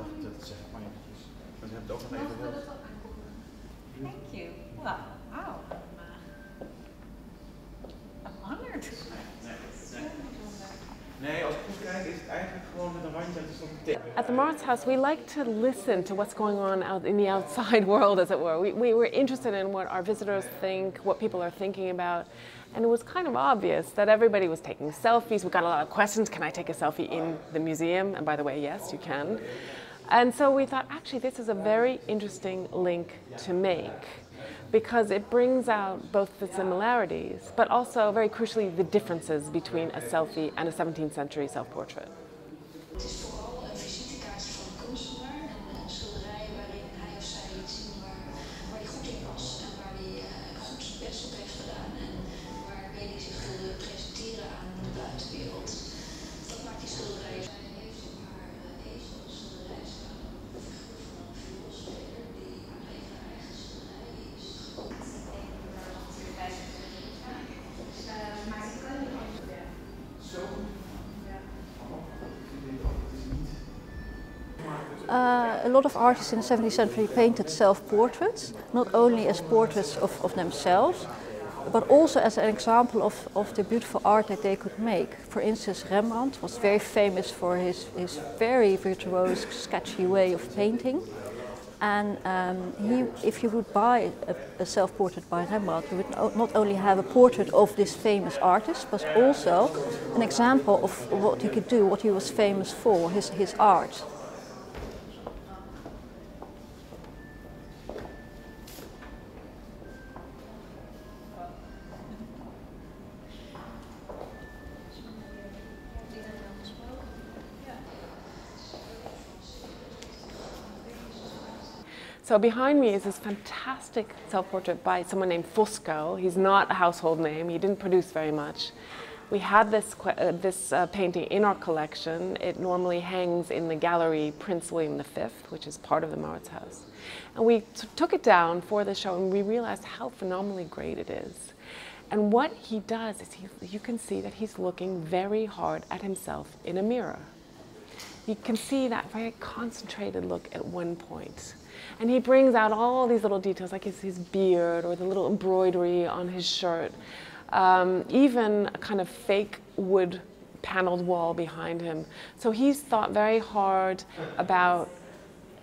dacht, dat zeg ik maar eventjes. Maar ze hebben het ook nog even heel... Thank you. Well, wow. I'm honored. At the Mauritshuis, we like to listen to what's going on out in the outside world, as it were. We were interested in what our visitors think, what people are thinking about, and it was kind of obvious that everybody was taking selfies. We got a lot of questions, can I take a selfie in the museum? And by the way, yes, you can. And so we thought, actually, this is a very interesting link to make, because it brings out both the similarities, but also, very crucially, the differences between a selfie and a 17th century self-portrait. A lot of artists in the 17th century painted self-portraits, not only as portraits of themselves, but also as an example of the beautiful art that they could make. For instance, Rembrandt was very famous for his very virtuose, sketchy way of painting. And if you would buy a self-portrait by Rembrandt, you would not only have a portrait of this famous artist, but also an example of what he could do, what he was famous for, his art. So behind me is this fantastic self-portrait by someone named Fusco. He's not a household name. He didn't produce very much. We had this painting in our collection. It normally hangs in the gallery Prince William V, which is part of the Mauritshuis. And we took it down for the show, and we realized how phenomenally great it is. And what he does is you can see that he's looking very hard at himself in a mirror. You can see that very concentrated look at one point. And he brings out all these little details, like his beard or the little embroidery on his shirt, even a kind of fake wood paneled wall behind him. So he's thought very hard about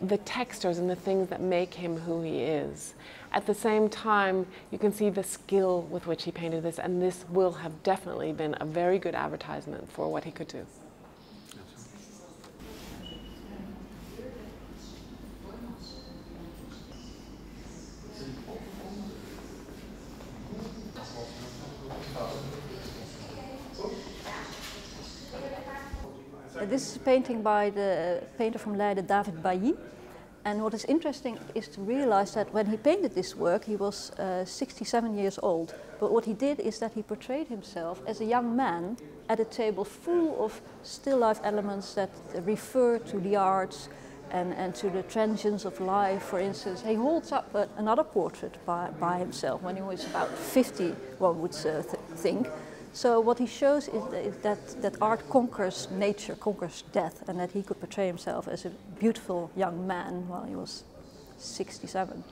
the textures and the things that make him who he is. At the same time, you can see the skill with which he painted this, and this will have definitely been a very good advertisement for what he could do. This is a painting by the painter from Leiden, David Bailly. And what is interesting is to realize that when he painted this work, he was 67 years old. But what he did is that he portrayed himself as a young man at a table full of still life elements that refer to the arts and to the transience of life. For instance, he holds up another portrait by himself when he was about 50, one would think. So what he shows is that art conquers nature, conquers death, and that he could portray himself as a beautiful young man while he was 67.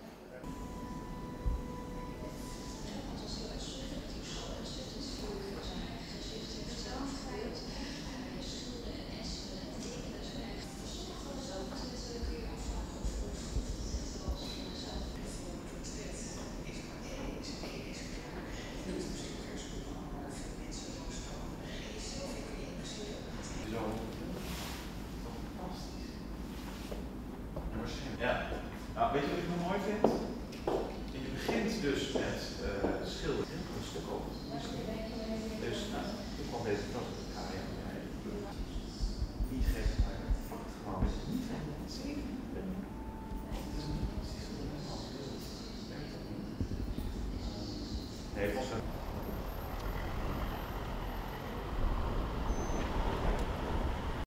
Ja, nou, weet je wat ik nog mooi vind? Je begint dus met schilderen, een stuk op. Dus, nou, ik kwam deze klas op elkaar in. Niet geven, maar fuck gewoon. Niet geven, maar zeker. Nee, volgens mij.